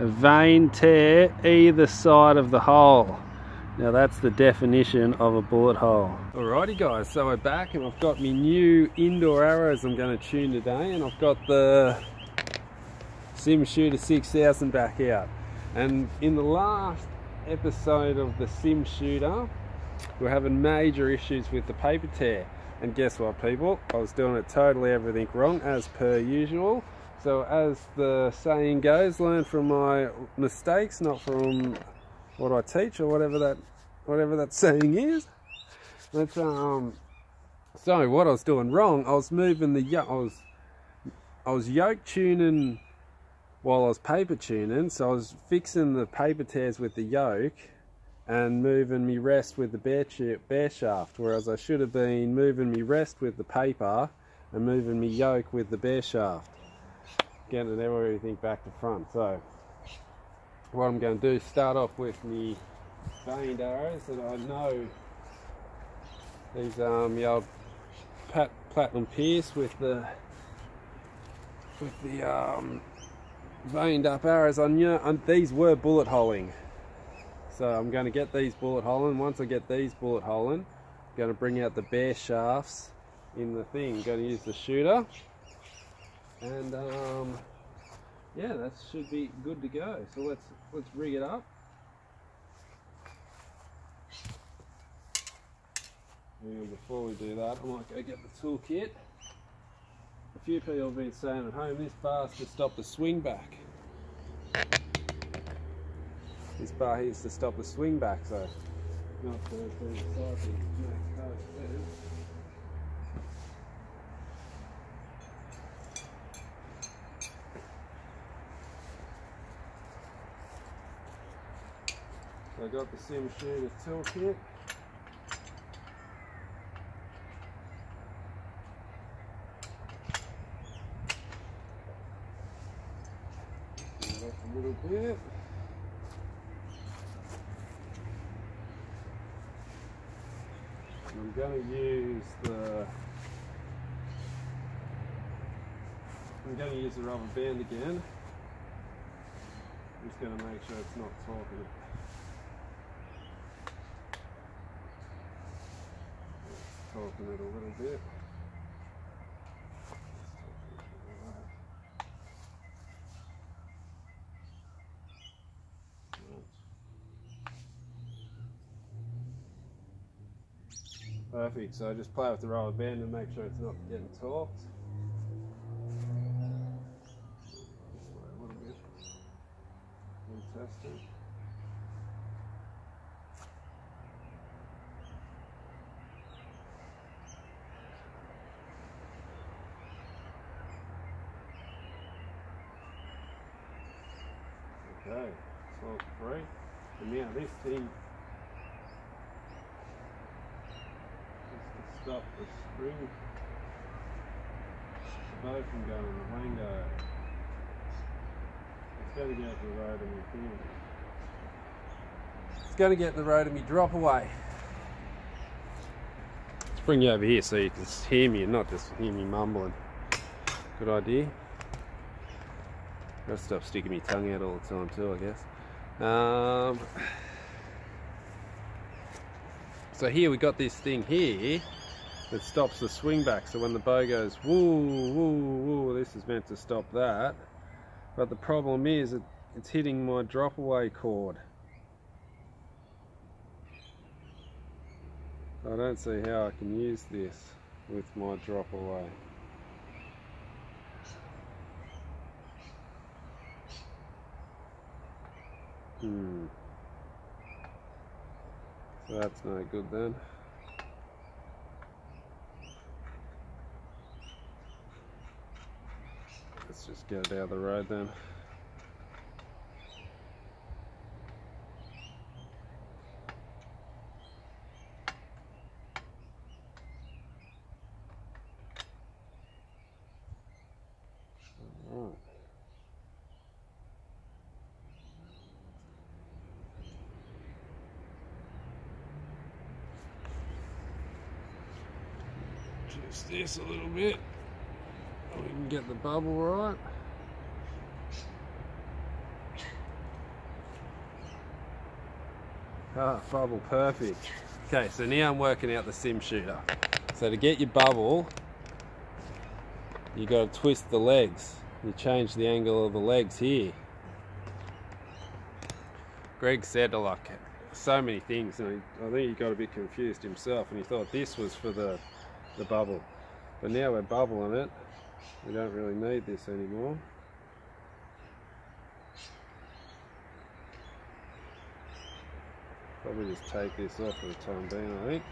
a vein tear either side of the hole. Now that's the definition of a bullet hole. Alrighty guys, so we're back and I've got my new indoor arrows I'm going to tune today, and I've got the Sim Shooter 6000 back out. And in the last episode of the Sim Shooter, we're having major issues with the paper tear. And guess what people, I was doing it totally everything wrong as per usual. So as the saying goes, learn from my mistakes, not from what I teach, or whatever that saying is. That's so what I was doing wrong, I was moving the yoke, I was yoke tuning while I was paper tuning, so I was fixing the paper tears with the yoke and moving me rest with the bare shaft, whereas I should have been moving me rest with the paper and moving me yoke with the bare shaft, getting everything back to front. So what I'm going to do is start off with me veined arrows, and I know these the old Platinum Pierce with the veined up arrows. I knew these were bullet holing. So I'm going to get these bullet holing. Once I get these bullet holing, I'm going to bring out the bare shafts in the thing. I'm going to use the shooter, and yeah, that should be good to go. So let's rig it up. And before we do that, I might go get the tool kit. A few people have been saying at home, this bar's to stop the swing back. This bar here is to stop the swing back, so not to do the side thing. So I got the Sim Shooter toolkit. It up a little bit. I'm going to use the rubber band again. I'm just going to make sure it's not torquing. It's torquing it a little bit. Perfect, so just play with the rubber band and make sure it's not getting torqued. Just a little bit. Fantastic. Okay, torque free. And now this thing stop the spring, the bow from going in the window. It's going to get the road of me thing. It's going to get the road of me drop away. Let's bring you over here so you can hear me and not just hear me mumbling. Good idea. Gotta stop sticking my tongue out all the time too, I guess. So here we got this thing here that stops the swing back, so when the bow goes woo woo woo, this is meant to stop that, but the problem is it's hitting my drop away cord. I don't see how I can use this with my drop away. So that's no good then. Let's just get it out of the road then. Alright. Twist this a little bit. We can get the bubble right. Ah, bubble, perfect. Okay, so now I'm working out the Sim Shooter. So to get your bubble, you got to twist the legs. You change the angle of the legs here. Greg said like so many things, and I think he got a bit confused himself, and he thought this was for the bubble. But now we're bubbling it. We don't really need this anymore. Probably just take this off for the time being, I think.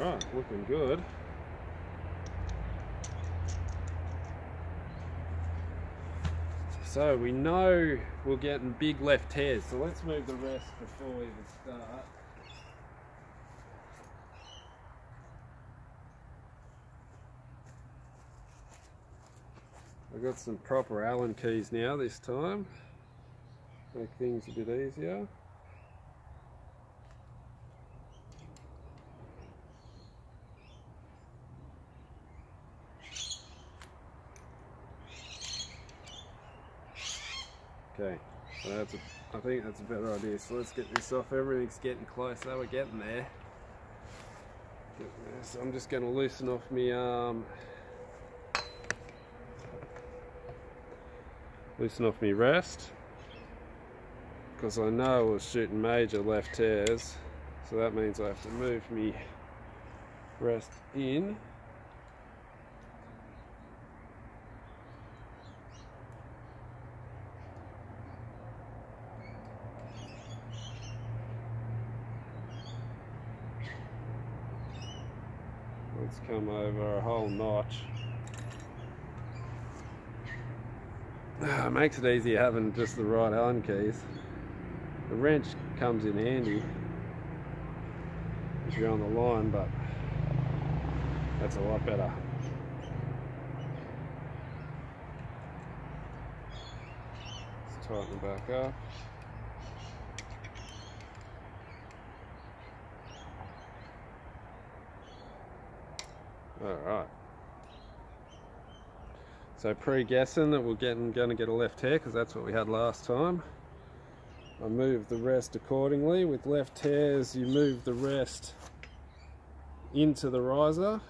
Alright, looking good. So we know we're getting big left hairs, so let's move the rest before we even start. I've got some proper Allen keys now this time, make things a bit easier. Okay, so I think that's a better idea, so let's get this off. Everything's getting close though, we're getting there. So I'm just going to loosen off my rest, because I know I was shooting major left tears, so that means I have to move my rest in. Let's come over a whole notch. It makes it easier having just the right Allen keys. The wrench comes in handy if you're on the line, but that's a lot better. Let's tighten the back up. Alright. So pre-guessing that we're going to get a left hair, because that's what we had last time. I moved the rest accordingly. With left hairs, you move the rest into the riser.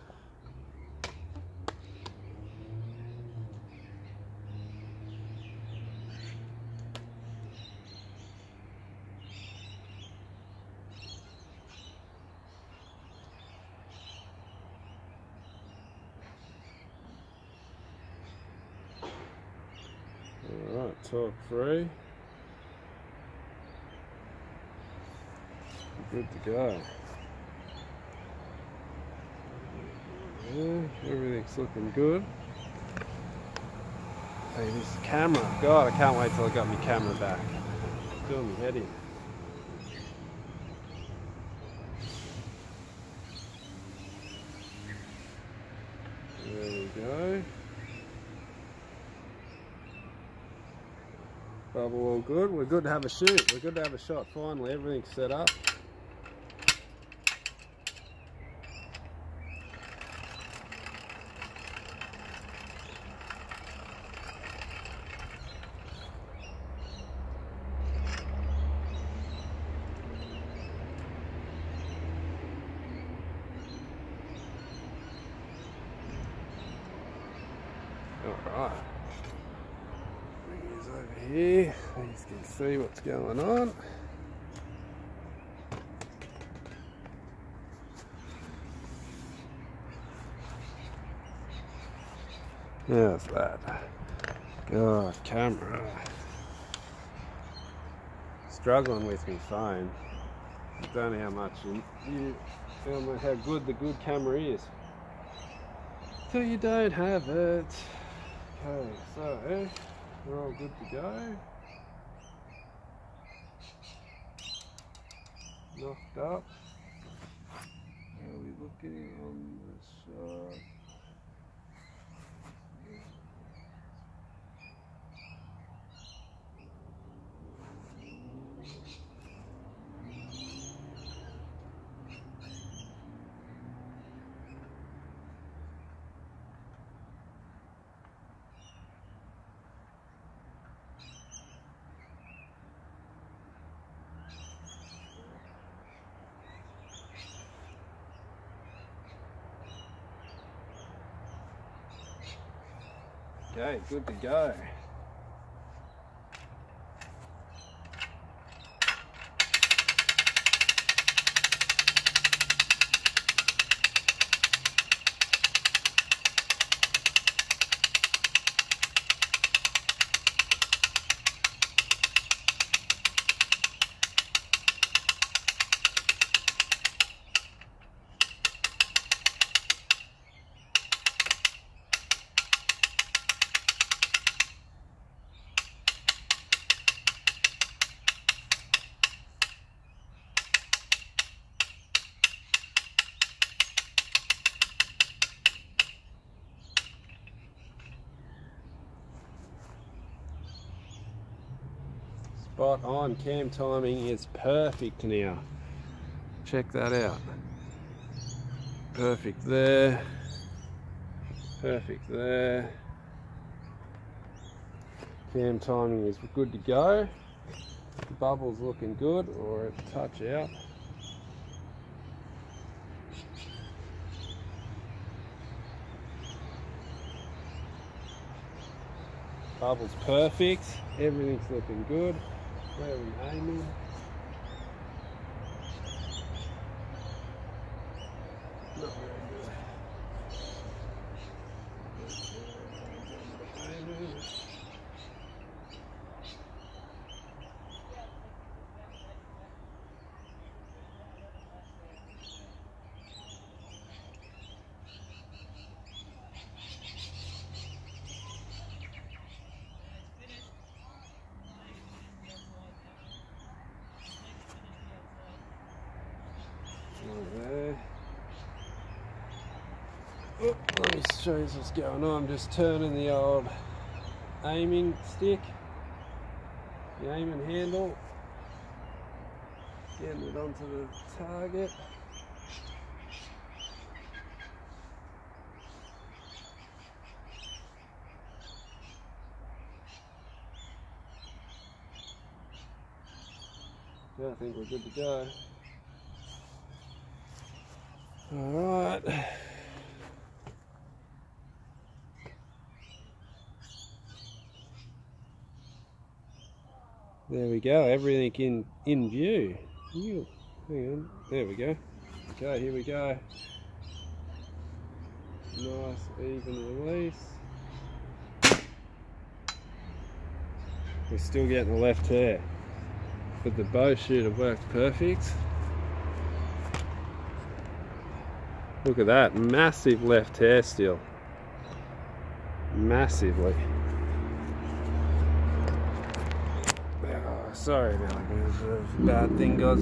Torque free. Good to go. Yeah, everything's looking good. Hey, this camera. God, I can't wait till I got my camera back. It's doing my head in. There we go. Bubble all good. We're good to have a shoot. We're good to have a shot finally. Everything's set up. Alright. Over here, you can see what's going on. How's that? God, camera. Struggling with my phone. I don't know how much how good the good camera is till you don't have it. Okay, so. We're all good to go. Knocked up. How are we looking on the side? Okay, good to go. Spot on, cam timing is perfect now. Check that out. Perfect there. Perfect there. Cam timing is good to go. The bubble's looking good, or a touch out. Bubble's perfect. Everything's looking good. Where are we aiming? Not very good. Let me show you what's going on. I'm just turning the old aiming stick, the aiming handle, getting it onto the target. Yeah, I think we're good to go. Alright. There we go, everything in view. Ew. Hang on, there we go. Okay, here we go. Nice even release. We're still getting the left there. But the bow shooter worked perfect. Look at that, massive left hair still. Massively. Oh, sorry about that bad thing, guys.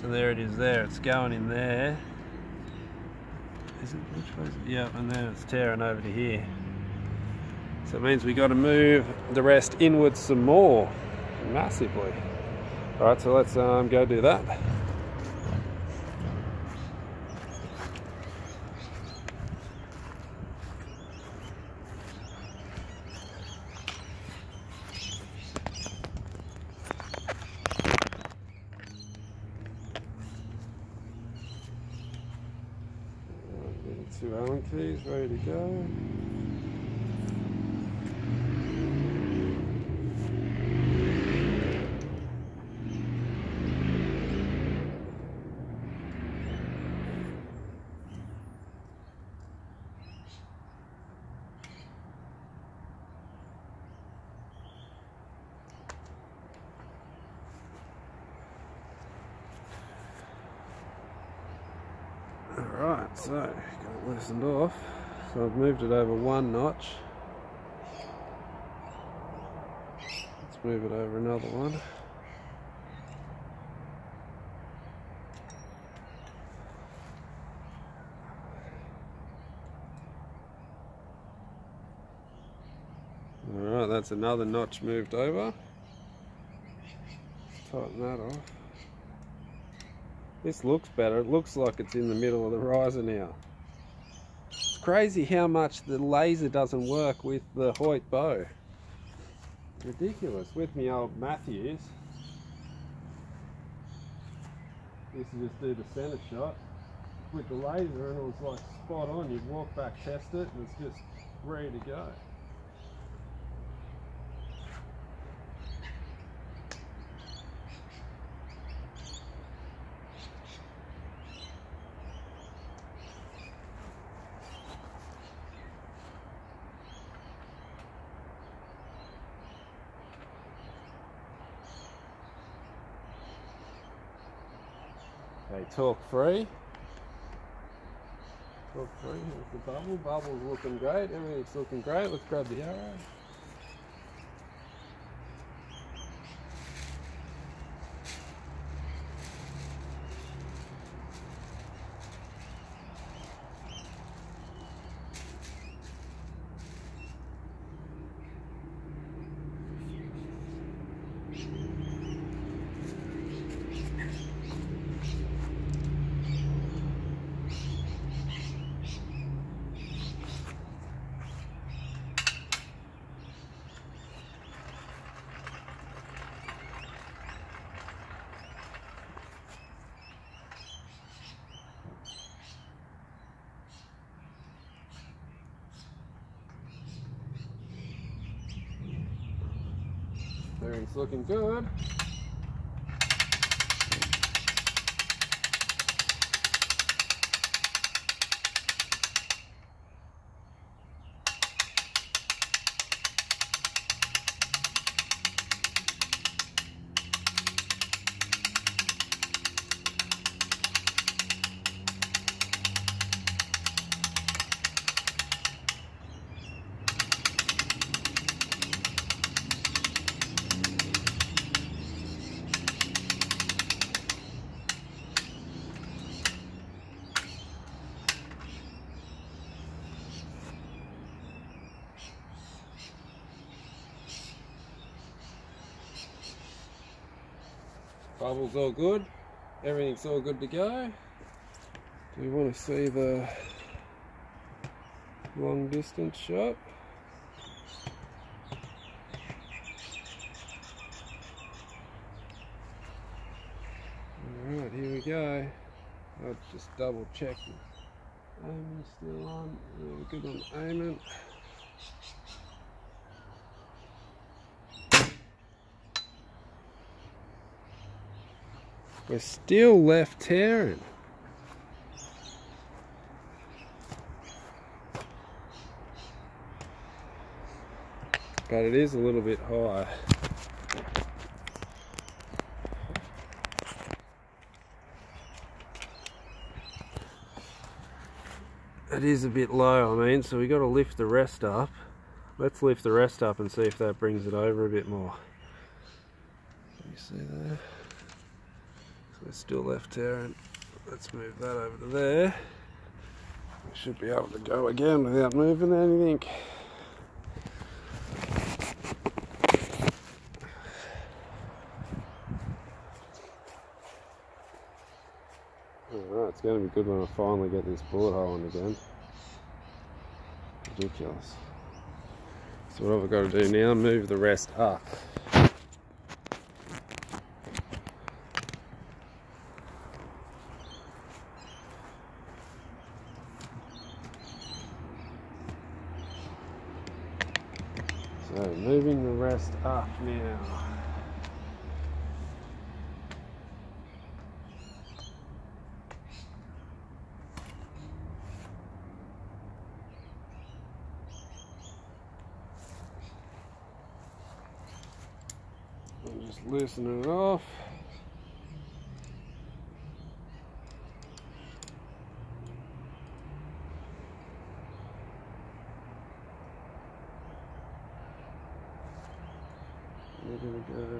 So there it is there, it's going in there. Is it, which way is it? Yeah, and then it's tearing over to here. So it means we got to move the rest inwards some more, massively. Alright, so let's go do that. Two Allen keys ready to go. Alright, so got it loosened off, so I've moved it over one notch. Let's move it over another one. Alright, that's another notch moved over. Let's tighten that off. This looks better. It looks like it's in the middle of the riser now. It's crazy how much the laser doesn't work with the Hoyt bow. Ridiculous. With me old Mathews. This is just do the center shot. with the laser, and it was like spot on. You'd walk back, test it, and it's just ready to go. They talk free. Talk free. Here's the bubble. Bubble's looking great. Everything's looking great. Let's grab the arrow. Everything's looking good. Bubble's all good, everything's all good to go. Do you want to see the long distance shot? Alright, here we go. I'll just double check. Aiming's still on, yeah, good on aiming. We're still left tearing. But it is a little bit high. It is a bit low, I mean, so we got to lift the rest up. Let's lift the rest up and see if that brings it over a bit more. Can you see that? We're still left tearing. Let's move that over to there. We should be able to go again without moving anything. Alright, it's going to be good when I finally get this bullet hole on again. Ridiculous. So what have I got to do now? Move the rest up. So moving the rest up now. We'll just loosen it off. We're gonna go.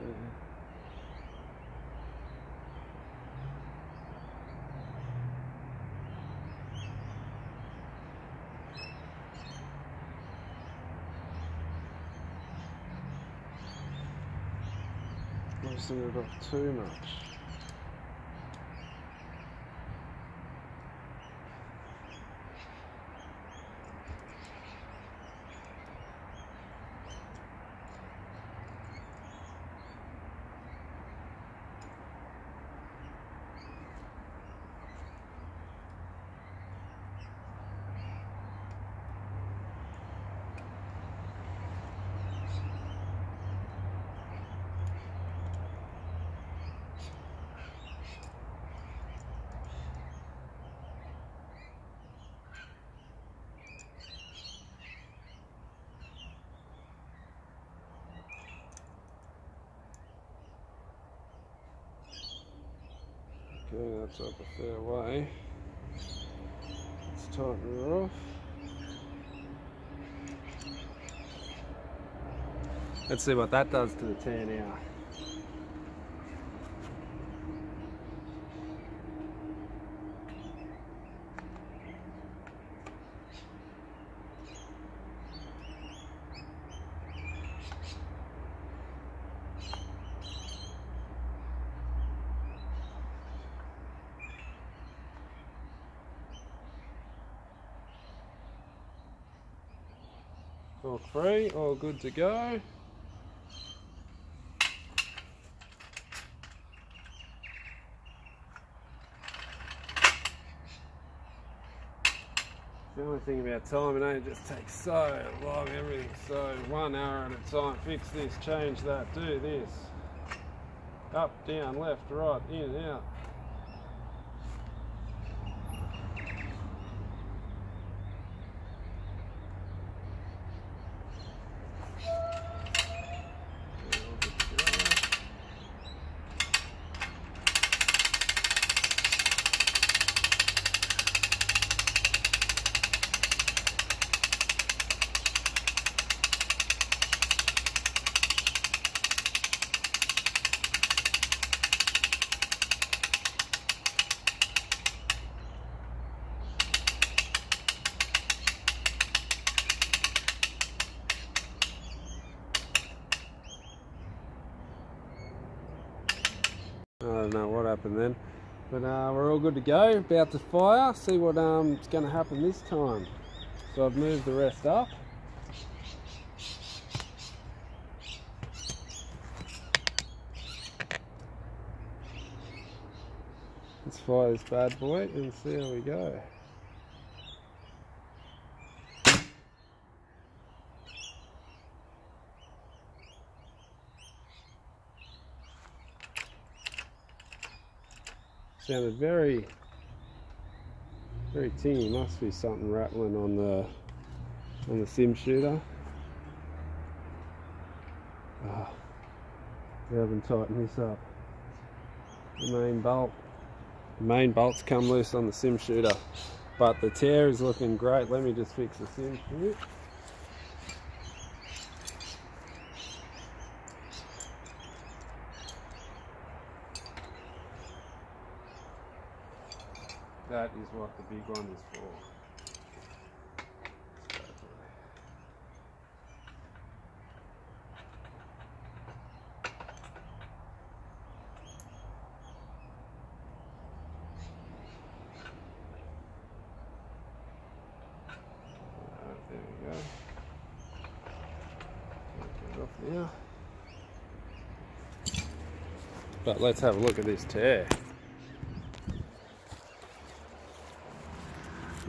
Not send it off too much. Okay, that's up a fair way. Let's tighten her off. Let's see what that does to the tear now. All free, all good to go. The only thing about timing, it just takes so long, everything. So 1 hour at a time, fix this, change that, do this. Up, down, left, right, in, out. I don't know what happened then, but we're all good to go. About to fire, see what's going to happen this time. So I've moved the rest up. Let's fire this bad boy and see how we go. Sounded very, very tinny. Must be something rattling on the Sim Shooter. Oh, we haven't tightened this up. The main bolt, the main bolt's come loose on the Sim Shooter, but the tear is looking great. Let me just fix the Sim Shooter. That is what the big one is for. Alright, there we go. Take it off now. But let's have a look at this tear.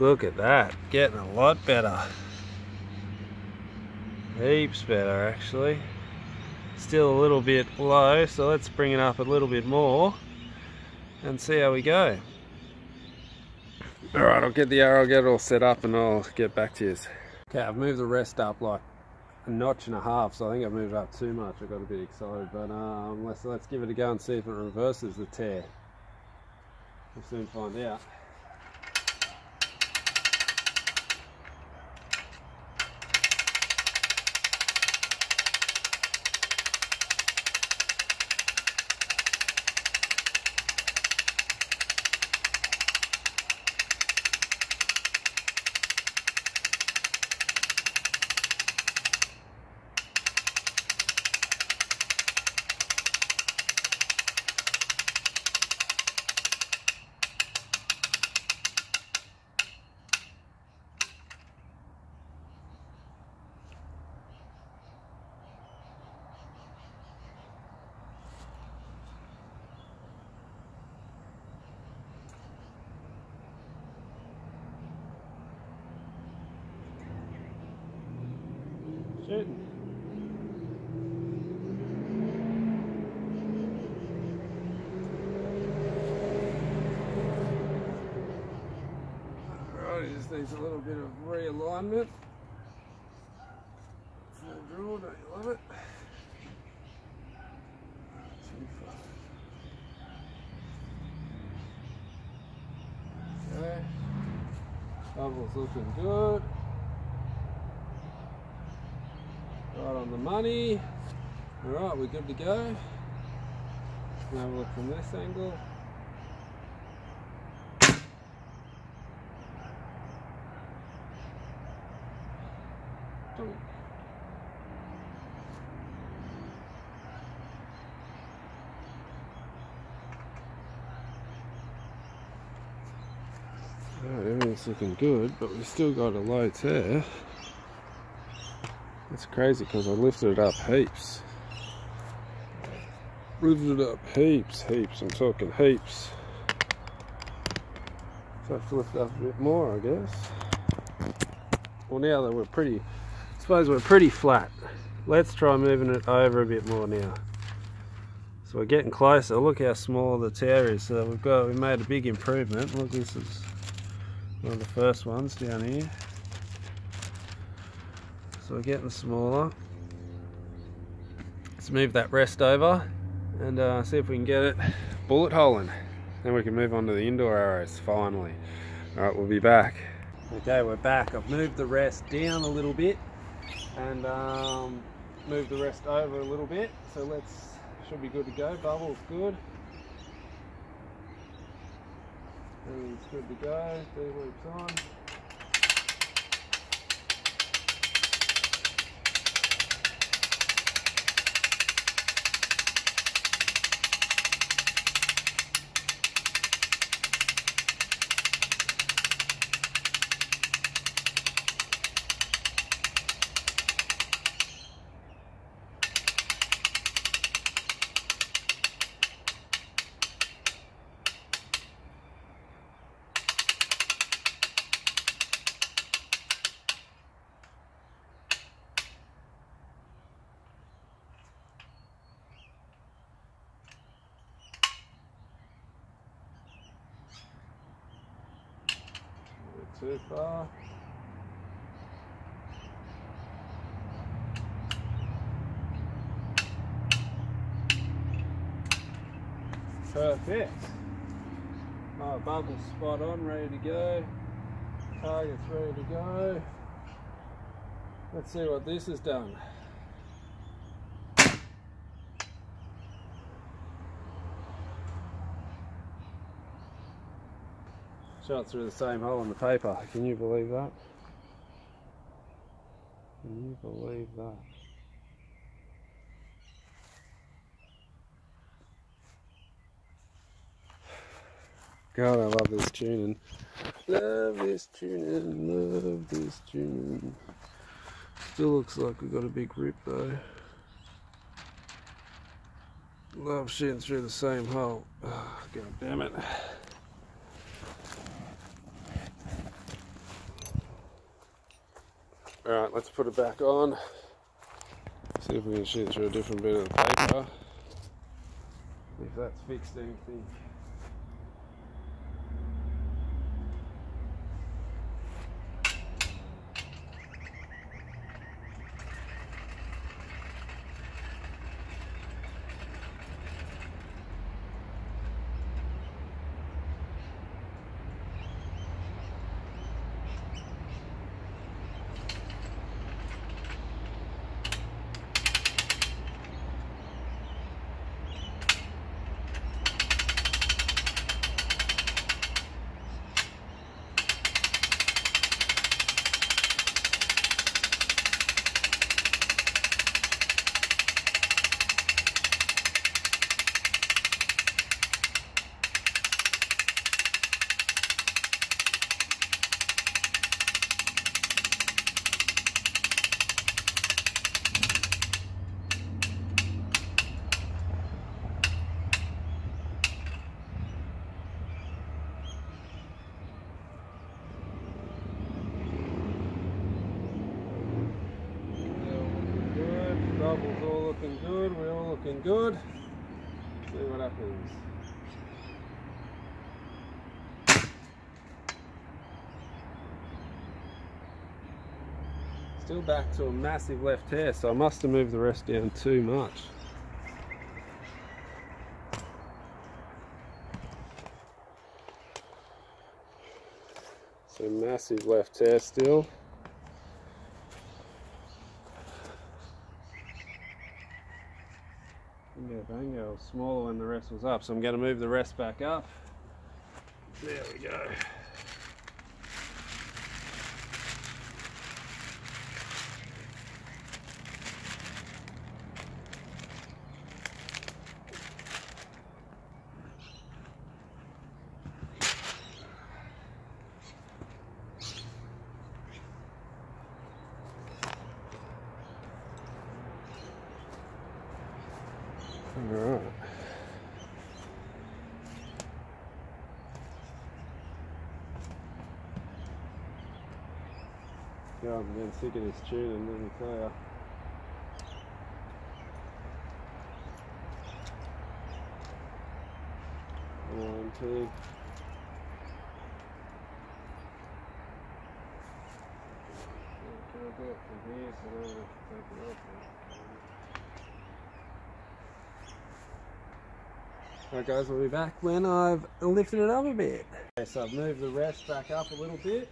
Look at that, getting a lot better. Heaps better actually. Still a little bit low, so let's bring it up a little bit more and see how we go. Alright, I'll get the arrow, I'll get it all set up and I'll get back to you. Okay, I've moved the rest up like a notch and a half, so I think I've moved it up too much. I got a bit excited, but let's give it a go and see if it reverses the tear. We'll soon find out. Shooting. Alright, it just needs a little bit of realignment. It's no draw, don't you love it? Level's looking good. Right on the money. Alright, we're good to go. Let's have a look from this angle. Alright, everything's looking good, but we've still got a low tear. It's crazy because I lifted it up heaps. Lifted it up heaps, heaps, I'm talking heaps. So I have to lift it up a bit more, I guess. Well, now that we're pretty, I suppose we're pretty flat. Let's try moving it over a bit more now. So we're getting closer. Look how small the tear is. So we made a big improvement. Look, this is one of the first ones down here. So we're getting smaller. Let's move that rest over and see if we can get it bullet holing. Then we can move on to the indoor arrows finally. All right, we'll be back. Okay, we're back. I've moved the rest down a little bit and moved the rest over a little bit. So should be good to go. Bubble's good. Everything's good to go. D-loop's on. Too far. Perfect. My bubble's spot on, ready to go. Target's ready to go. Let's see what this has done. Shot through the same hole in the paper. Can you believe that? Can you believe that? God, I love this tuning. Love this tuning. Love this tuning. Still looks like we've got a big rip though. Love shooting through the same hole. Oh, God damn it. Alright, let's put it back on. See if we can shoot through a different bit of the paper. If that's fixed anything. Good, we're all looking good. See what happens. Still back to a massive left tear, so I must have moved the rest down too much. So massive left hair still. Bingo bango, was smaller when the rest was up, so I'm going to move the rest back up. There we go. Alright. Yeah, I'm getting sick of this tune and little player. One, two. Can I do it from here so then we can take it off? Alright guys, we'll be back when I've lifted it up a bit. Okay, so I've moved the rest back up a little bit.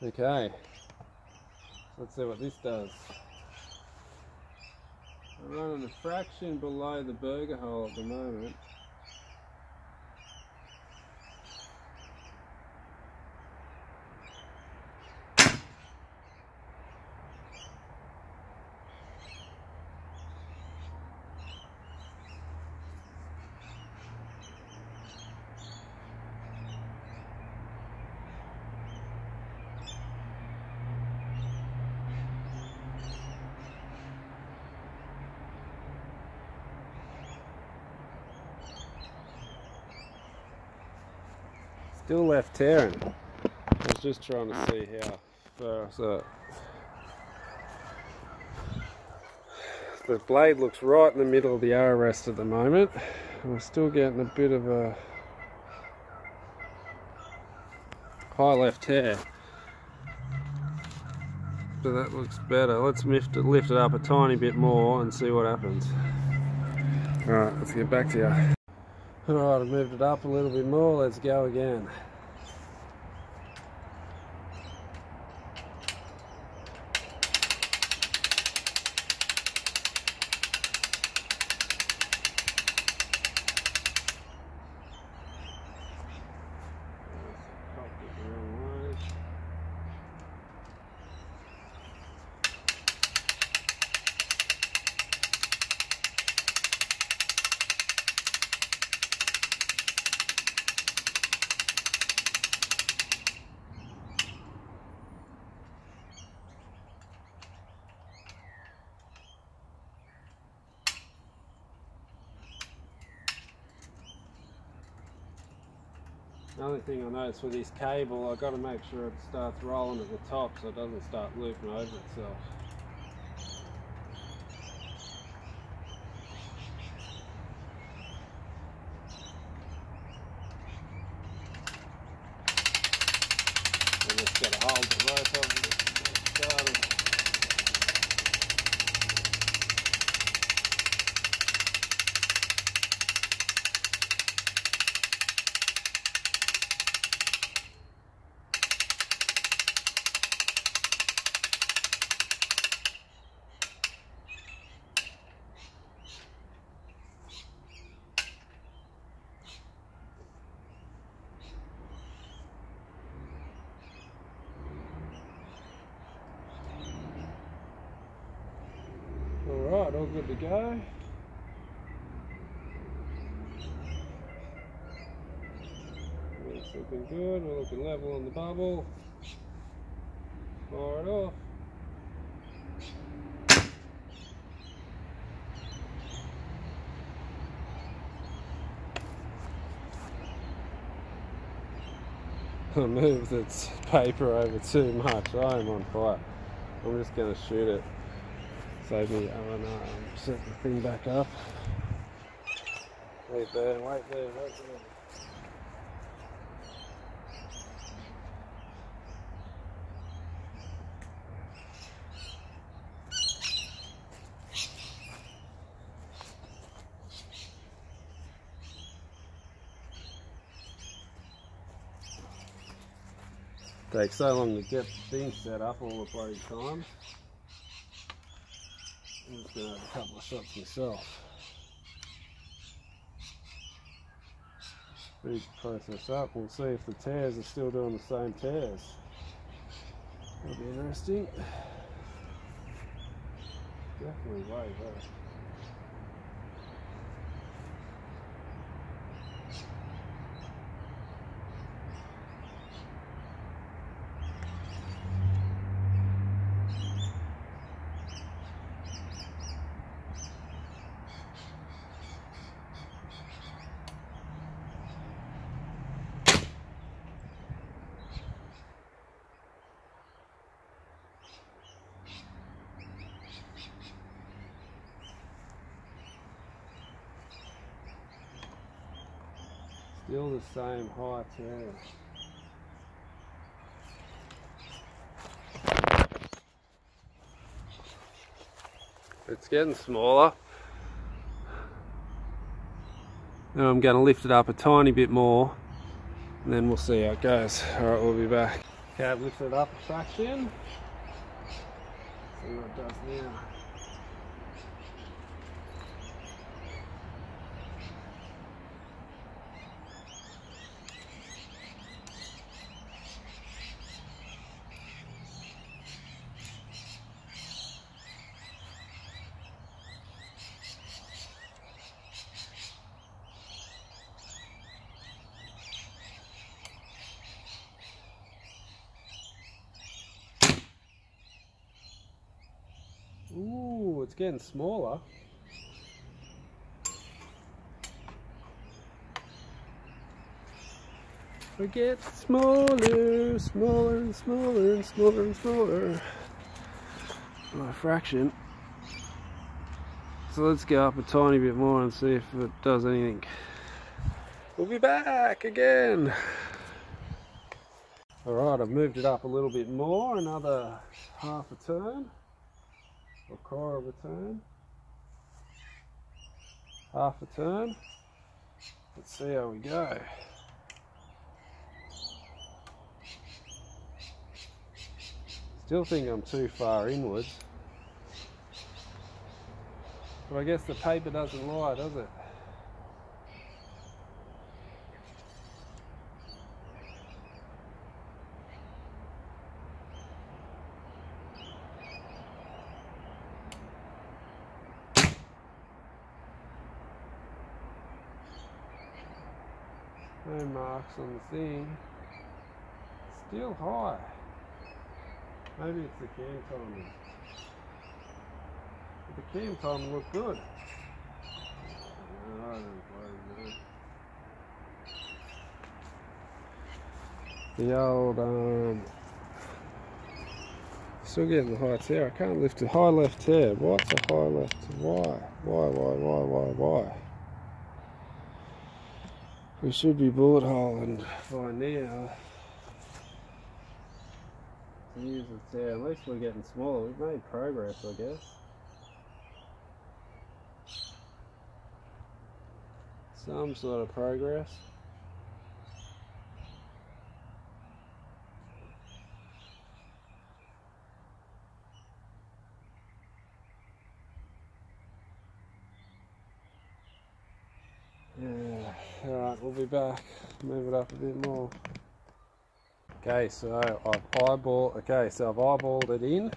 Okay, let's see what this does. I'm running a fraction below the burger hole at the moment. Still left tearing. I was just trying to see how far. So the blade looks right in the middle of the arrow rest at the moment. I'm still getting a bit of a high left tear. But that looks better. Let's lift it up a tiny bit more and see what happens. Alright, let's get back to you. Alright, I've moved it up a little bit more, let's go again. Another thing I noticed with this cable, I've got to make sure it starts rolling at the top so it doesn't start looping over itself. I'm just going to hold the rope up and get started. Alright, all good to go. It's looking good, we're looking level on the bubble. Fire it off. a move that's paper over too much. I am on fire. I'm just going to shoot it. Save me R&R. Set the thing back up. Wait there, wait there, wait there. Takes so long to get things set up all the bloody time. I'm just going to have a couple of shots myself. Speed the process up. We'll see if the tears are still doing the same tears. That'll be interesting. Definitely way better. Still the same height, yeah. It's getting smaller. Now I'm going to lift it up a tiny bit more and then we'll see how it goes. Alright, we'll be back. Okay, I've lifted it up a fraction. See what it does now. Ooh, it's getting smaller. It gets smaller, smaller and smaller and smaller and smaller. My fraction. So let's go up a tiny bit more and see if it does anything. We'll be back again. Alright, I've moved it up a little bit more, another half a turn. A quarter of a turn, half a turn. Let's see how we go. Still think I'm too far inwards, but I guess the paper doesn't lie, does it? No marks on the thing. Still high. Maybe it's the cam timing. But the cam timing looked good. No, I don't blame that. The old still getting the high tear. I can't lift a high left tear. What's a high left? Why? We should be bullet holing by now. Use it there. At least we're getting smaller. We've made progress, I guess. Some sort of progress. Yeah. Alright, we'll be back. Move it up a bit more. Okay, so I've eyeballed it in.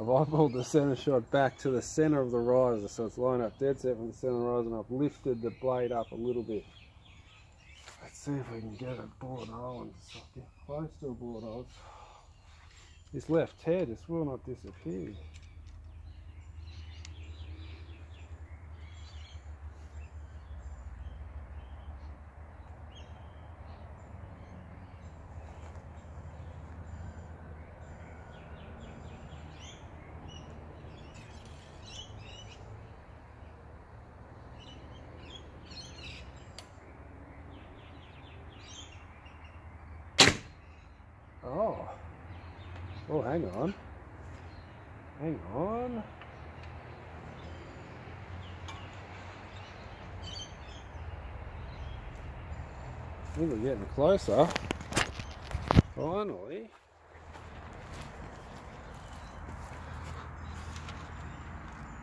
I've eyeballed the center shot back to the center of the riser, so it's lined up dead set from the center of the riser, and I've lifted the blade up a little bit. Let's see if we can get a bullet hole and get close to a bullet hole. This left tear just will not disappear. Oh. Oh, hang on. Hang on. I think we're getting closer. Finally.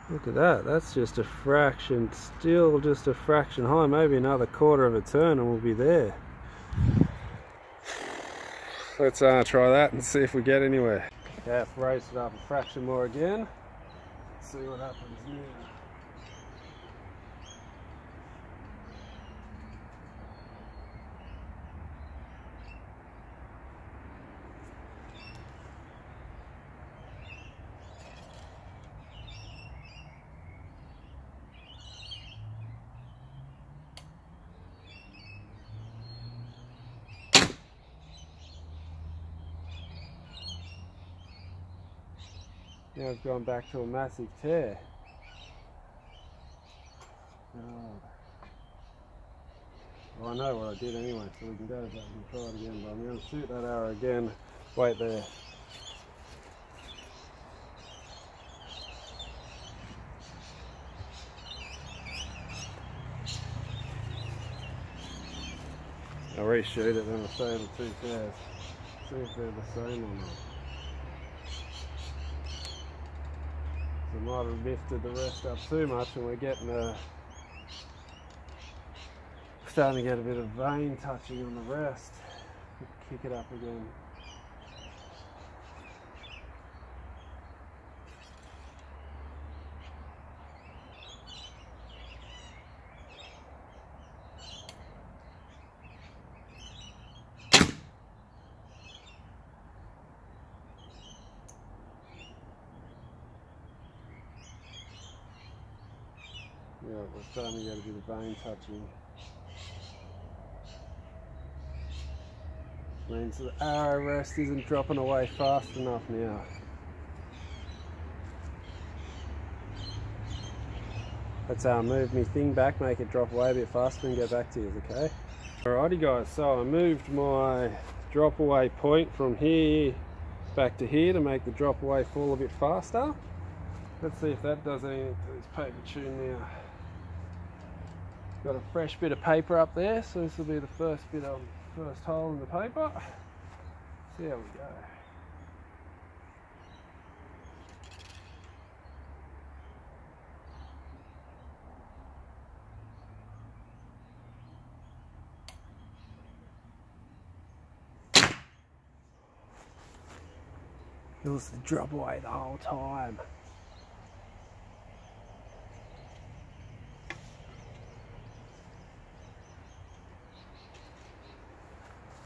Look at that, that's just a fraction, still just a fraction high, maybe another quarter of a turn and we'll be there. Let's try that and see if we get anywhere. Yeah, I've raised it up a fraction more again. Let's see what happens now. Now I've gone back to a massive tear. Well, I know what I did anyway, so we can go back and try it again, but I'm going to shoot that arrow again. Wait there. I'll reshoot it, then I'll show the two tears. See if they're the same or not. We might have lifted the rest up too much, and we're getting starting to get a bit of vein touching on the rest. Kick it up again. Yeah, we're starting to get a bit of vein touching. Which means the arrow rest isn't dropping away fast enough now. Let's move my thing back, make it drop away a bit faster and get back to you, okay? Alrighty guys, so I moved my drop away point from here back to here to make the drop away fall a bit faster. Let's see if that does anything to this paper tune now. Got a fresh bit of paper up there, so this will be the first bit of first hole in the paper. See how we go. It was the drop away the whole time.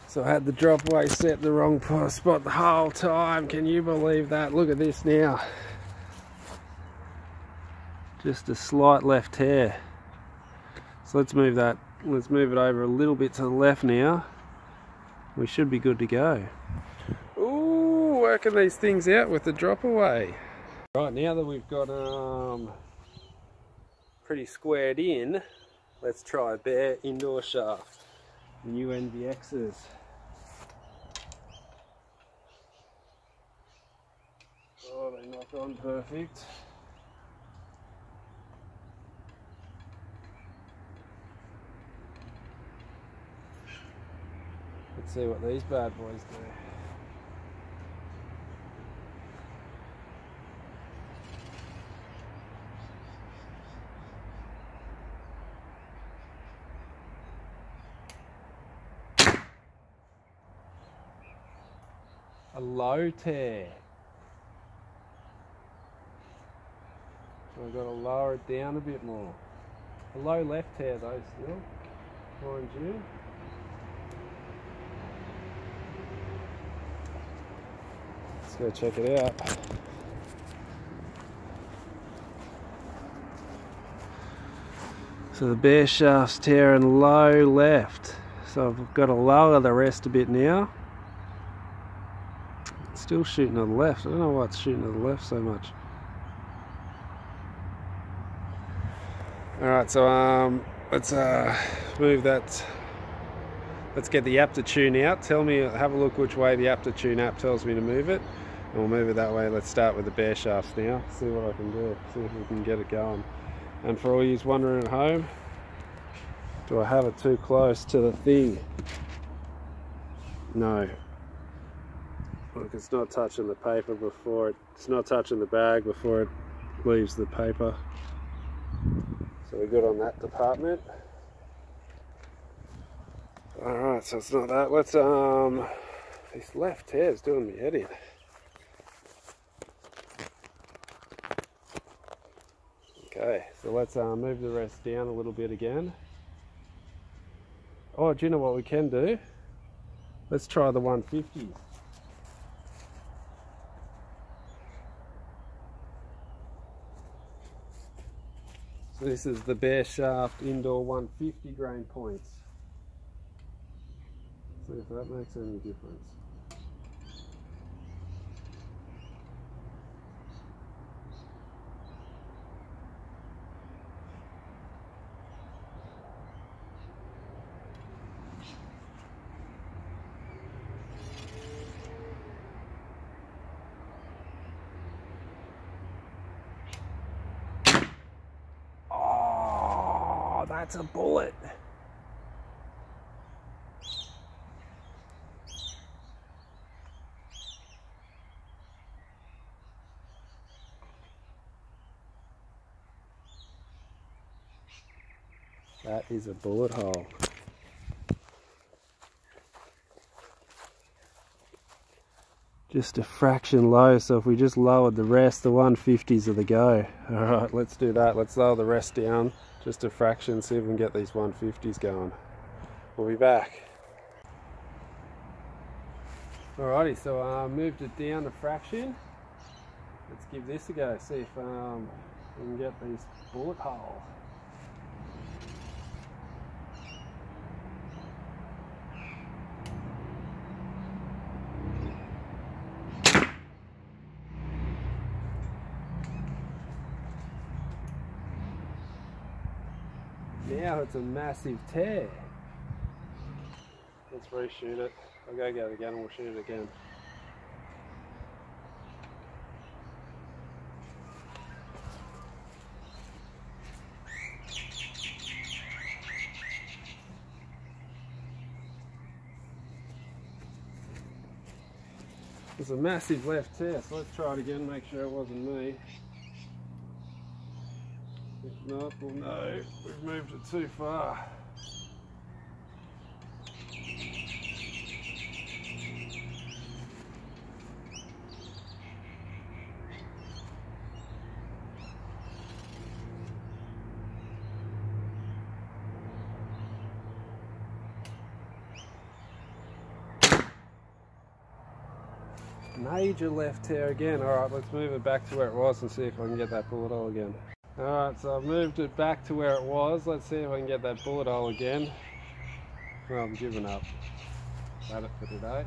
So I had the drop away set the wrong spot the whole time. Can you believe that? Look at this now. Just a slight left hair. So let's move that. Let's move it over a little bit to the left now. We should be good to go. Ooh, working these things out with the drop away. Right, now that we've got pretty squared in, let's try a bare indoor shaft. New NVXs. Oh, they knock on perfect. Let's see what these bad boys do. A low tear. So I've got to lower it down a bit more. A low left tear though still, mind you. Let's go check it out. So the bare shaft's tearing low left. So I've got to lower the rest a bit now. Still shooting to the left. I don't know why it's shooting to the left so much. All right, so let's move that Let's get the app to tune out. Tell me, have a look which way the app to tune app tells me to move it. And we'll move it that way. Let's start with the bear shafts now. See what I can do. See if we can get it going. And for all you wondering at home, do I have it too close to the thing? No. Look, it's not touching the paper before it's not touching the bag before it leaves the paper. So we're good on that department. Alright, so it's not that. Let's this left hair's doing me head in. Okay, so let's move the rest down a little bit again. Oh, do you know what we can do? Let's try the 150s. So this is the bare shaft indoor 150 grain points. See if that makes any difference. That's a bullet. That is a bullet hole. Just a fraction low, so if we just lowered the rest, the 150s are the go. Alright, let's do that. Let's lower the rest down. Just a fraction, see if we can get these 150s going. We'll be back. Alrighty, so I moved it down a fraction. Let's give this a go, see if we can get these bullet holes. Now it's a massive tear. Let's reshoot it. I'll go get it again and we'll shoot it again. It's a massive left tear, so let's try it again, make sure it wasn't me. If not, well, no, we've moved it too far. Major left here again. Alright, let's move it back to where it was and see if I can get that bullet hole again. Alright, so I've moved it back to where it was. Let's see if I can get that bullet hole again. Well, I'm giving up. That's it for today.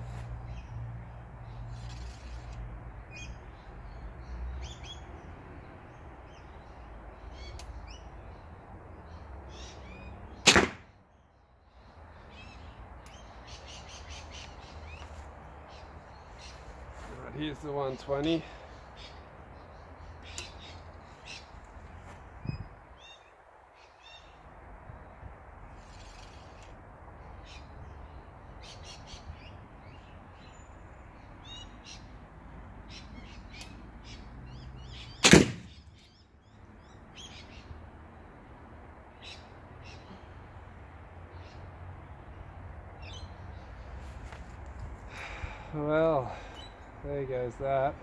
Alright, here's the 120. Well, there goes that.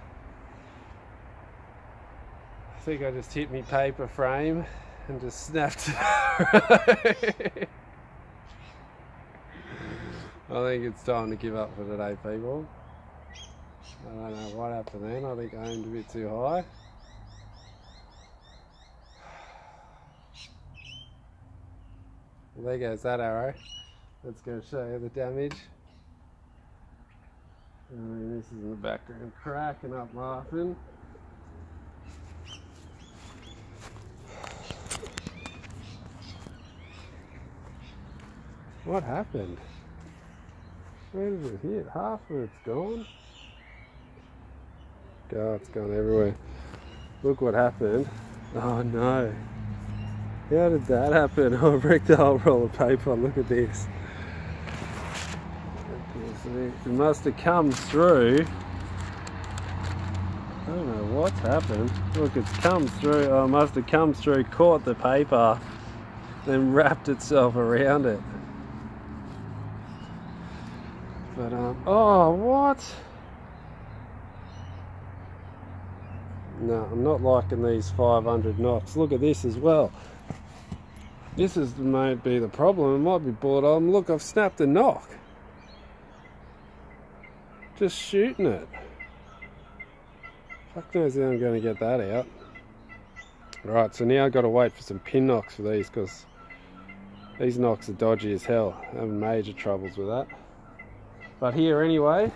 I think I just hit my paper frame and just snapped it. I think it's time to give up for today, people. I don't know what happened then. I think I aimed a bit too high. Well, there goes that arrow. Let's go show you the damage. I mean, this is in the background cracking up laughing. What happened? Where did it hit? Half of it's gone. God, it's gone everywhere. Look what happened. Oh no. How did that happen? I wrecked the whole roll of paper. Look at this. It must have come through. I don't know what's happened. Look, it's come through. Oh, it must have come through, caught the paper, then wrapped itself around it. But, oh, what? No, I'm not liking these 500 knots. Look at this as well. This is might be the problem. It might be bored on. Look, I've snapped a knock. Just shooting it. Fuck knows how I'm going to get that out. Right, so now I've got to wait for some pin knocks for these, because these knocks are dodgy as hell. I'm having major troubles with that. But here anyway,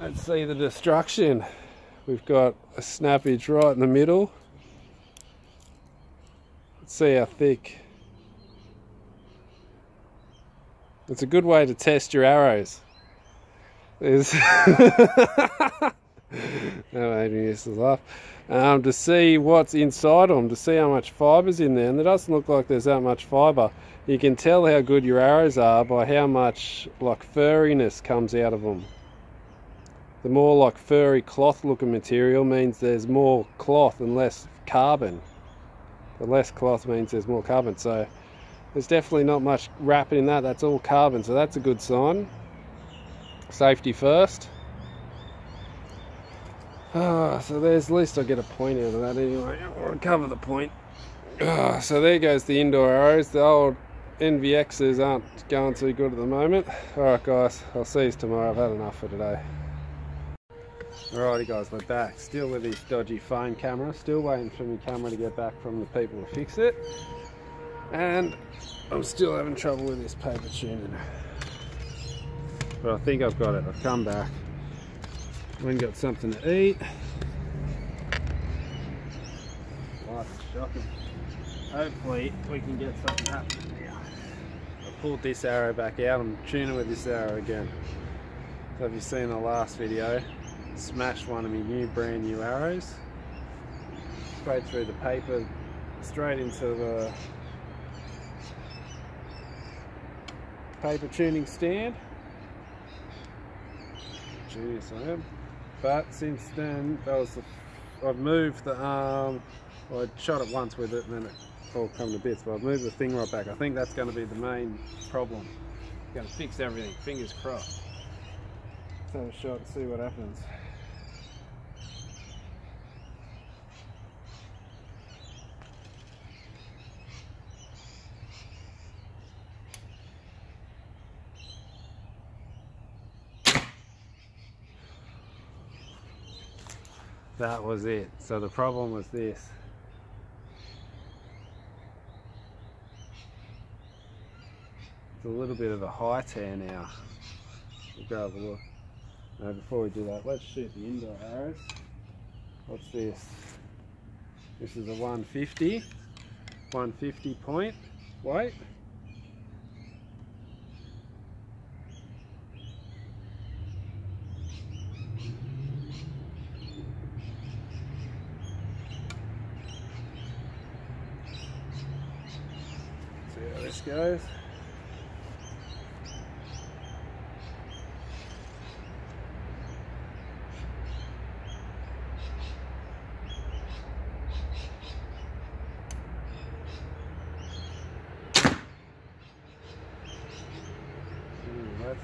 let's see the destruction. We've got a snappage right in the middle. Let's see how thick. It's a good way to test your arrows. There's that made me just laugh. To see what's inside them, to see how much fibre's in there, and it doesn't look like there's that much fibre. You can tell how good your arrows are by how much like furriness comes out of them. The more like furry cloth looking material means there's more cloth and less carbon. The less cloth means there's more carbon, so there's definitely not much wrapping in that. That's all carbon, so that's a good sign. Safety first. So there's at least I get a point out of that anyway. I'll cover the point. So there goes the indoor arrows. The old NVXs aren't going too good at the moment. Alright guys, I'll see you tomorrow. I've had enough for today. Alrighty guys, we're back. Still with this dodgy phone camera. Still waiting for my camera to get back from the people to fix it. And I'm still having trouble with this paper tuning. But I think I've got it. I've come back. I've got something to eat. Life is shocking. Hopefully we can get something happening now. I pulled this arrow back out. I'm tuning with this arrow again. So if you've seen the last video, smashed one of my brand new arrows straight through the paper, straight into the paper tuning stand. Genius I am. But since then, that was the, I've moved the arm. Well, I shot it once with it and then it all come to bits, but I've moved the thing right back. I think that's going to be the main problem. I'm going to fix everything, fingers crossed. Let's have a shot and see what happens. That was it. So the problem was this. It's a little bit of a high tear now. We'll go have a look. Now before we do that, let's shoot the indoor arrows. What's this? This is a 150 point weight. See how this goes.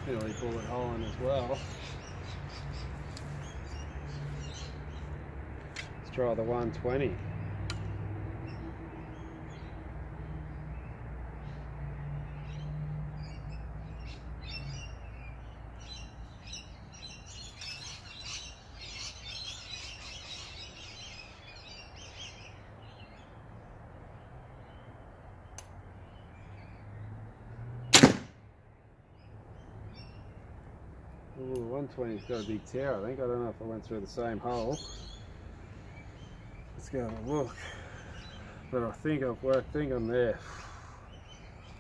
Nearly bullet hole in as well. Let's try the 120. Ooh, 120's got a big tear, I think. I don't know if I went through the same hole. Let's go have a look. But I think I've worked, I think I'm there.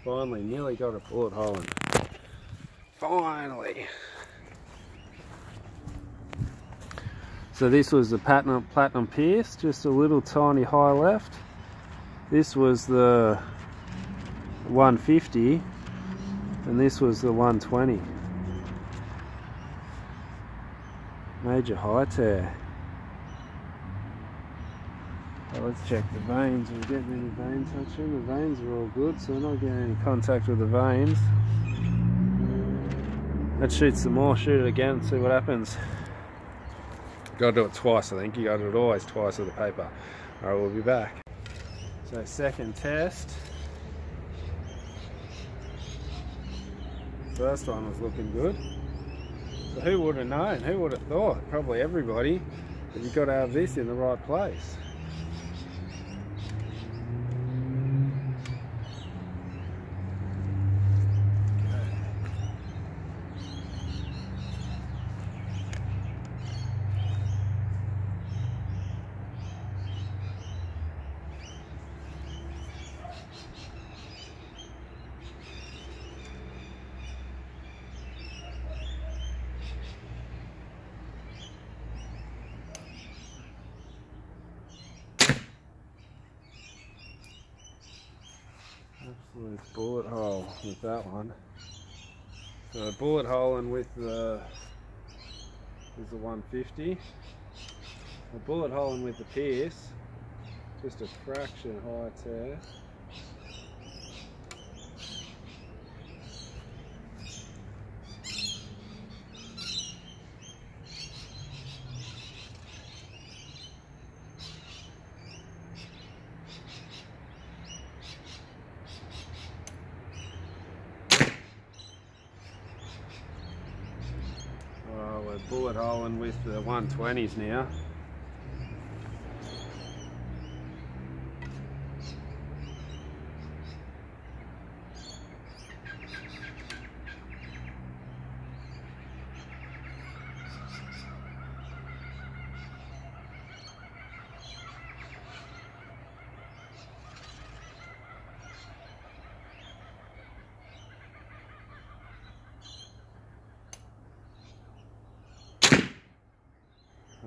Finally, nearly got a bullet hole in. Finally. So this was the Platinum Pierce, just a little tiny high left. This was the 150 and this was the 120. Major high tear. So let's check the veins. We're getting any vein touching. The veins are all good, so we're not getting any contact with the veins. Let's shoot some more, shoot it again, see what happens. Gotta do it twice, I think. You gotta do it always twice with the paper. Alright, we'll be back. So, second test. First one was looking good. So, who would have known? Who would have thought? Probably everybody. But you've got to have this in the right place. Bullet hole with that one. So bullet hole and with the is the 150. A bullet hole and with the Pierce, just a fraction high tear. Bullet holing with the 120s now.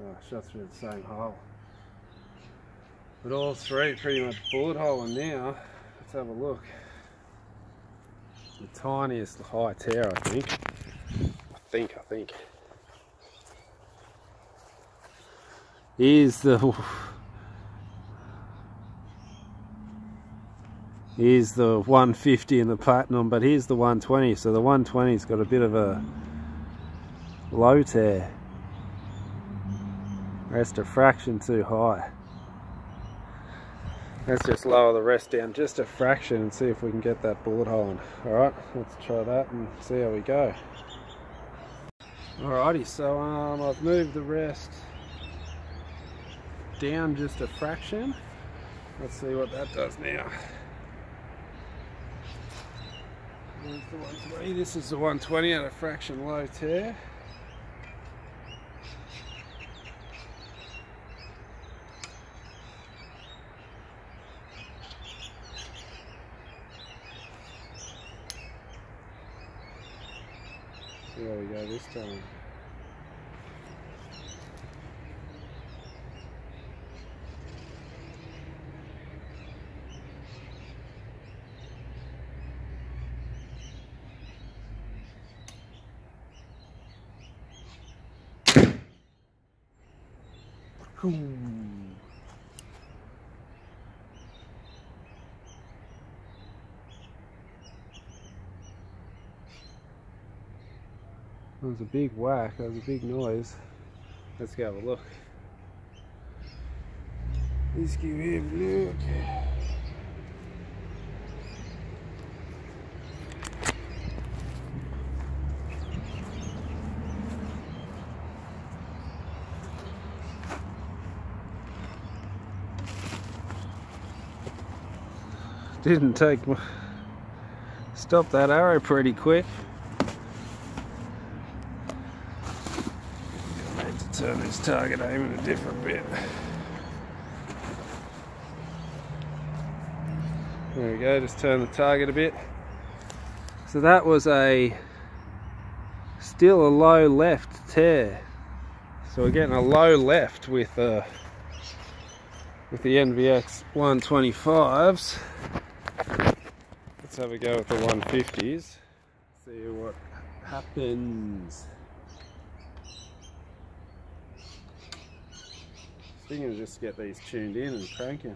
Oh, shot through the same hole. But all three pretty much bullet holing now. Let's have a look. The tiniest high tear, I think. I think. Here's the 150 and the Platinum, but here's the 120. So the 120's got a bit of a low tear. Rest a fraction too high. Let's just lower the rest down just a fraction and see if we can get that bullet hole in. Alright, let's try that and see how we go. Alrighty, so I've moved the rest down just a fraction. Let's see what that does now. There's the 120. This is the 120 at a fraction low tear. There we go this time. That was a big whack, that was a big noise. Let's go have a look. Let's go have a look. Didn't take my... Stopped that arrow pretty quick. Turn this target aim in a different bit. There we go, just turn the target a bit. So that was a Still a low left tear. So we're getting a low left with the NVX 125s. Let's have a go with the 150s. See what happens. I think I'll just get these tuned in and cranking.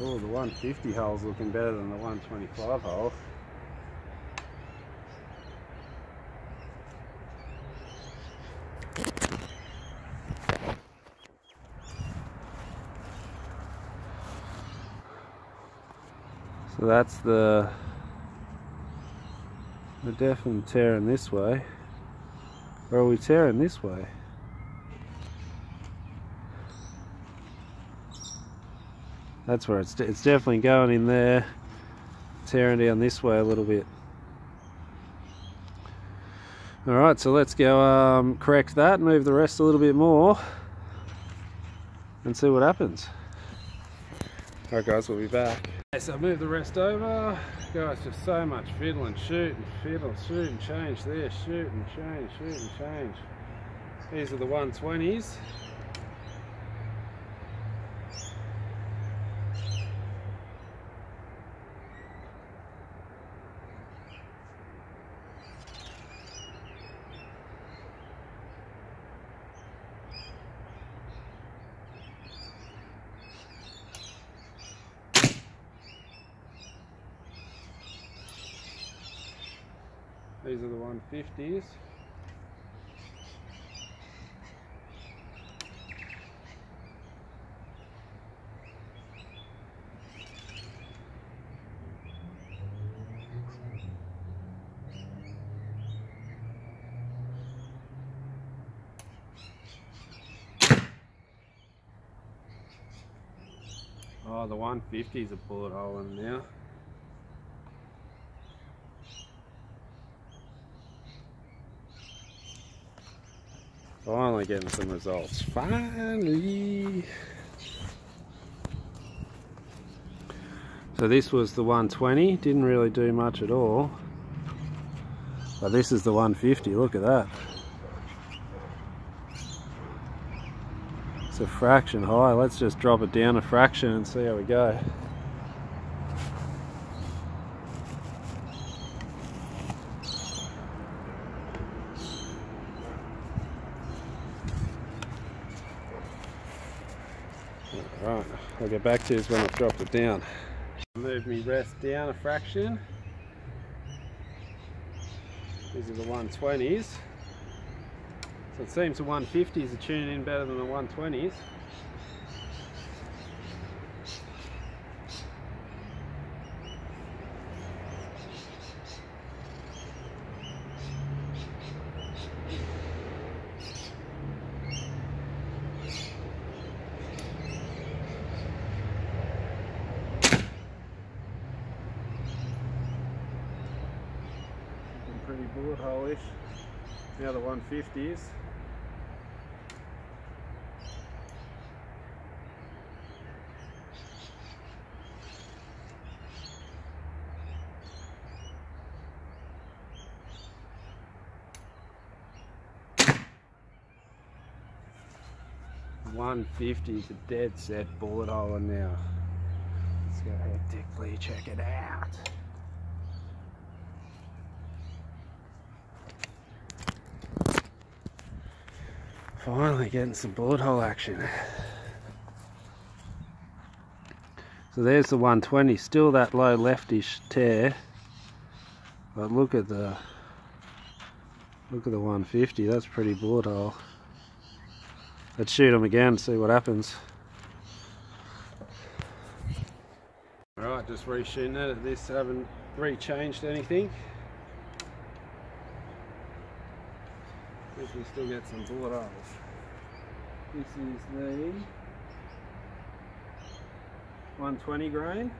Oh, the 150 hole's looking better than the 125 hole. So that's we're definitely tearing this way. Or are we tearing this way? That's where it's definitely going in there, tearing down this way a little bit. All right, so let's go correct that, move the rest a little bit more, and see what happens. All right, guys, we'll be back. Okay, so move the rest over. Guys, just so much fiddling, shooting, fiddle, shooting, change there, shooting, change, shooting, change. These are the 120s. These are the 150s. Oh, the 150s are bullet hole in now. Finally getting some results. Finally! So this was the 120. Didn't really do much at all. But this is the 150. Look at that. It's a fraction high. Let's just drop it down a fraction and see how we go. Alright, I'll get back to you when I've dropped it down. Move me rest down a fraction. These are the 120s. So it seems the 150s are tuning in better than the 120s. Pretty bullet hole-ish. Now the 150s. The 150 is a dead set bullet hole now. Let's go hectically check it out. Finally getting some bullet hole action. So there's the 120, still that low leftish tear, but look at the 150. That's pretty bullet hole. Let's shoot them again, see what happens. All right, just reshooting that at this. Haven't re-changed anything. We still get some bullet holes. This is the 120 grain.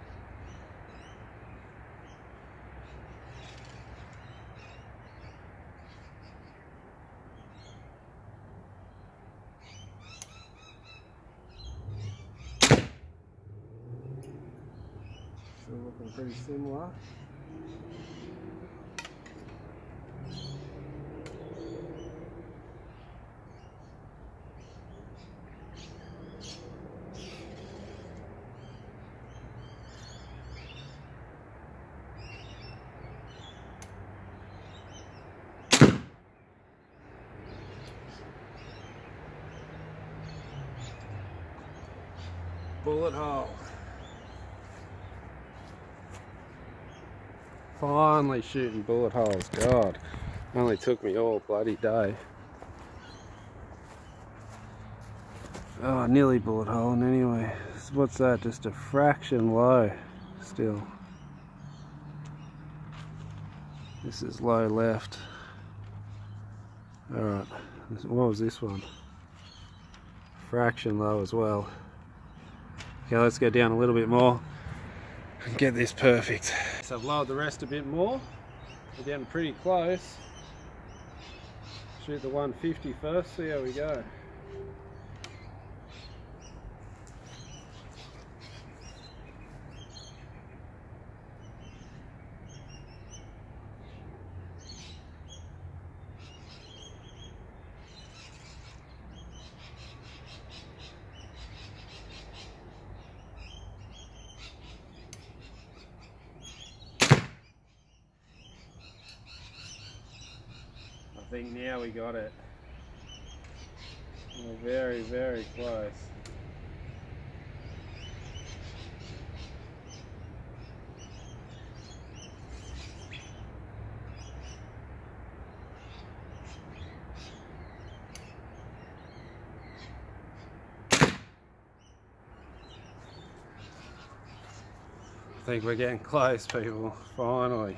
Still looking pretty similar. Bullet hole. Finally shooting bullet holes. God, only took me all bloody day. Oh, nearly bullet hole, and anyway, what's that? Just a fraction low still. This is low left. Alright, what was this one? Fraction low as well. Okay, let's go down a little bit more and get this perfect. So I've lowered the rest a bit more. We're down pretty close. Shoot the 150 first, see how we go. I think now we got it. We're very, very close. I think we're getting close, people, finally.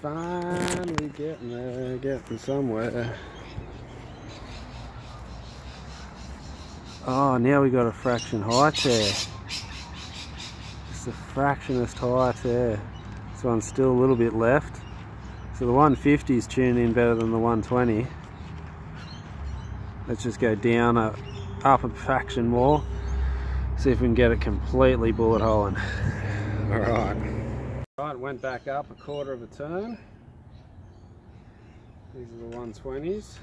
Finally getting there, getting somewhere. Oh, now we got a fraction height there. It's the fractionist height there. This one's still a little bit left. So the 150's tuned in better than the 120. Let's just go down, up a fraction more. See if we can get it completely bullet holing. Alright. Right, went back up a quarter of a turn. These are the 120s.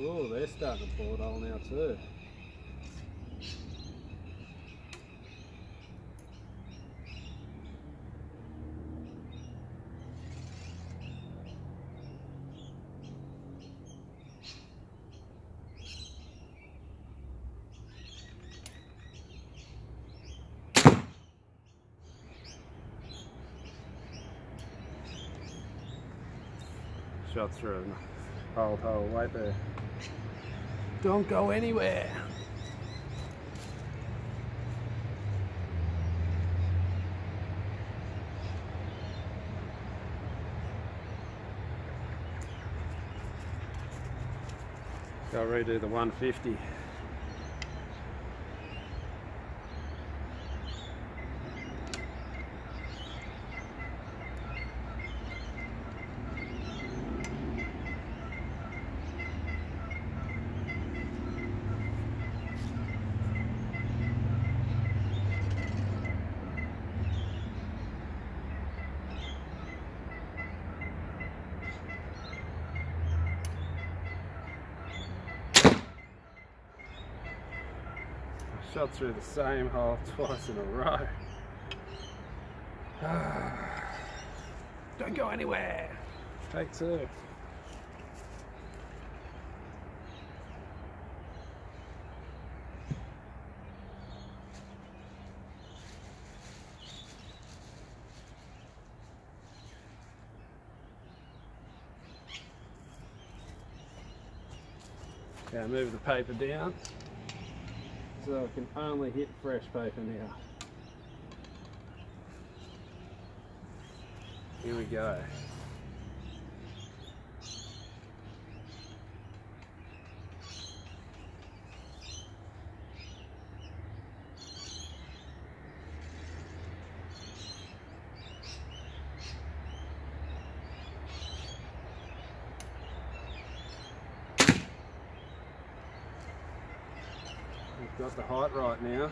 Oh, they're starting to pull it all now too. Shot through and hold right there. Don't go anywhere. Go redo the 150. Shot through the same hole twice in a row. Don't go anywhere. Take two. Move the paper down so I can only hit fresh paper now. Here we go. Got the height right now.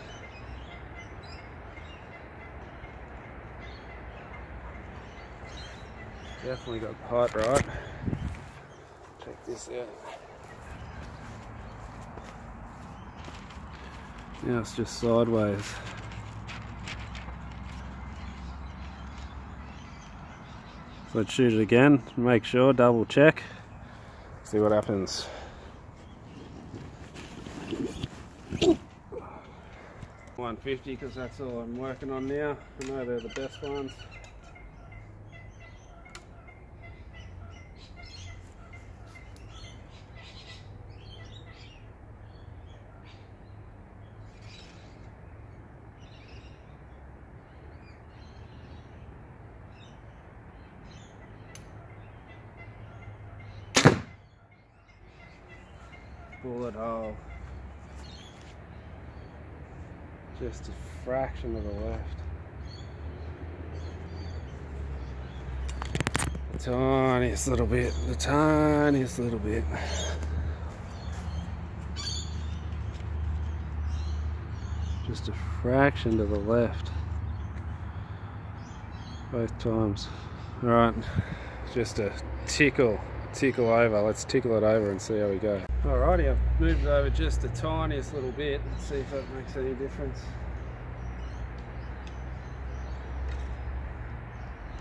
Definitely got the height right. Check this out. Now it's just sideways. So I'd shoot it again, make sure, double check, see what happens. Because that's all I'm working on now. I know they're the best ones. Bullet hole. Just a fraction of a left. The tiniest little bit, the tiniest little bit. Just a fraction to the left. Both times. Alright, just a tickle over. Let's tickle it over and see how we go. Alrighty, I've moved it over just the tiniest little bit. Let's see if that makes any difference.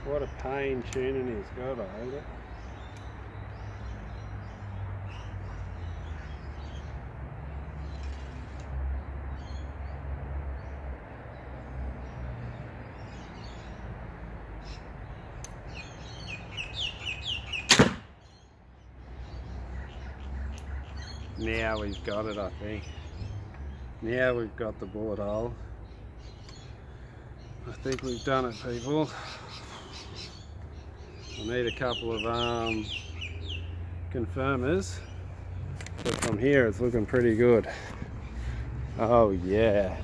What a pain tuning is, God, I hate it. Now we've got it, I think. Now we've got the bullet hole. I think we've done it, people. I need a couple of confirmers, but from here it's looking pretty good. Oh yeah.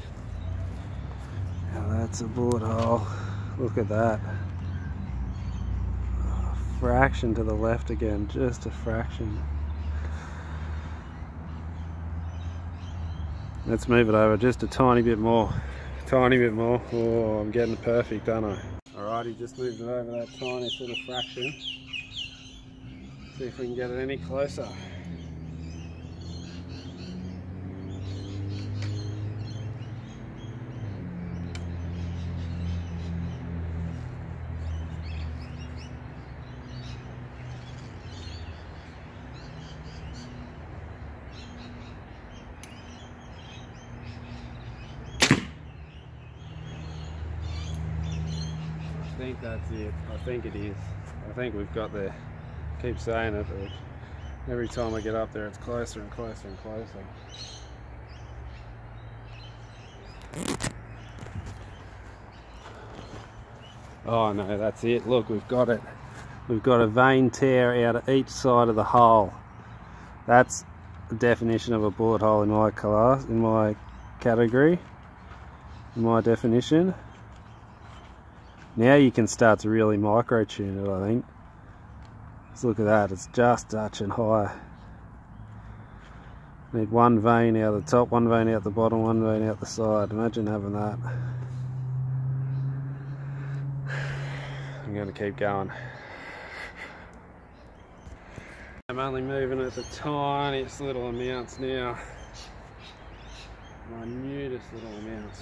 Now that's a bullet hole. Look at that. Oh, fraction to the left again, just a fraction. Let's move it over just a tiny bit more. Tiny bit more. Oh, I'm getting perfect, aren't I? Alrighty, just moved it over that tiniest little fraction. See if we can get it any closer. I think that's it. I think it is. I think we've got there. I keep saying it, but every time I get up there it's closer and closer and closer. Oh no, that's it. Look, we've got it. We've got a vein tear out of each side of the hole. That's the definition of a bullet hole in my class, in my category, in my definition. Now you can start to really micro-tune it, I think. Let's look at that, it's just touching high. Need one vein out the top, one vein out the bottom, one vein out the side. Imagine having that. I'm going to keep going. I'm only moving at the tiniest little amounts now. Minutest little amounts.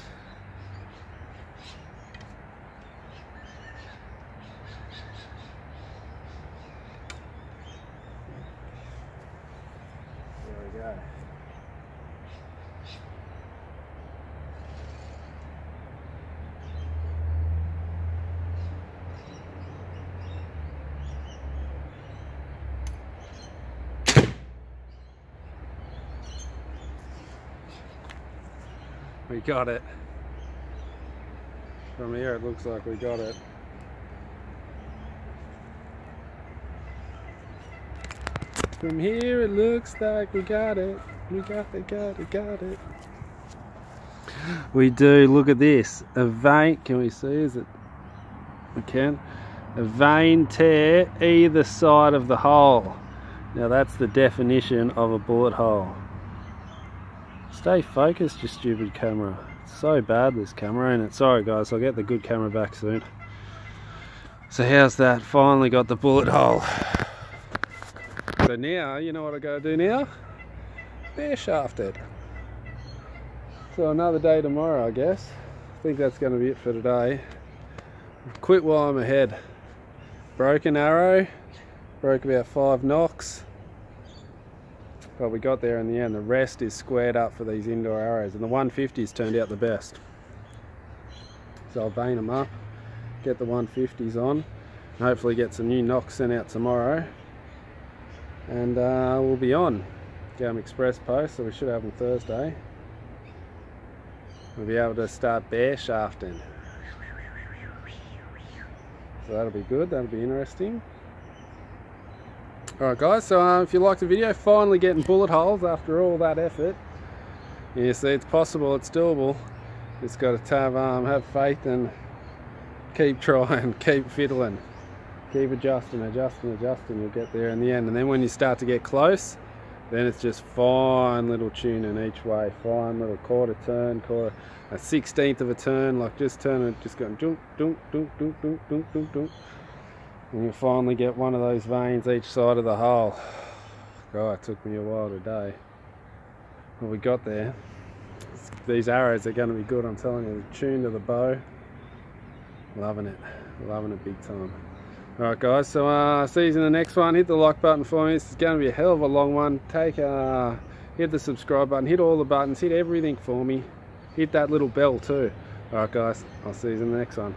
We got it. From here it looks like we got it. From here it looks like we got it. We got it. We do, look at this. A vein, can we see, is it? We can. A vein tear either side of the hole. Now that's the definition of a bullet hole. Stay focused, you stupid camera. It's so bad, this camera, ain't it? Sorry guys, I'll get the good camera back soon. So how's that? Finally got the bullet hole. So now, you know what I gotta do now? Bear shaft it. So another day tomorrow, I guess. I think that's gonna be it for today. Quit while I'm ahead. Broke an arrow, broke about 5 knocks, but we got there in the end. The rest is squared up for these indoor arrows, and the 150s turned out the best. So I'll vein them up, get the 150s on, and hopefully get some new knocks sent out tomorrow, and we'll be on. Get them express post, so we should have them Thursday. We'll be able to start bear shafting. So that'll be good, that'll be interesting. Alright guys, so if you liked the video, finally getting bullet holes after all that effort. And you see, it's possible, it's doable. Just got to have faith and keep trying, keep fiddling. Keep adjusting, you'll get there in the end. And then when you start to get close, then it's just fine little tuning each way, fine little quarter turn, quarter, a 1/16th of a turn, like just turning, just going dunk, dunk, dunk, dunk, dunk, dunk, dunk, dunk. And you'll finally get one of those veins each side of the hole. God, it took me a while today. Well, we got there. These arrows are going to be good, I'm telling you. The tune to the bow. Loving it big time. Alright guys, so see you in the next one. Hit the like button for me. This is going to be a hell of a long one. Hit the subscribe button, hit all the buttons, hit everything for me. Hit that little bell too. Alright guys, I'll see you in the next one.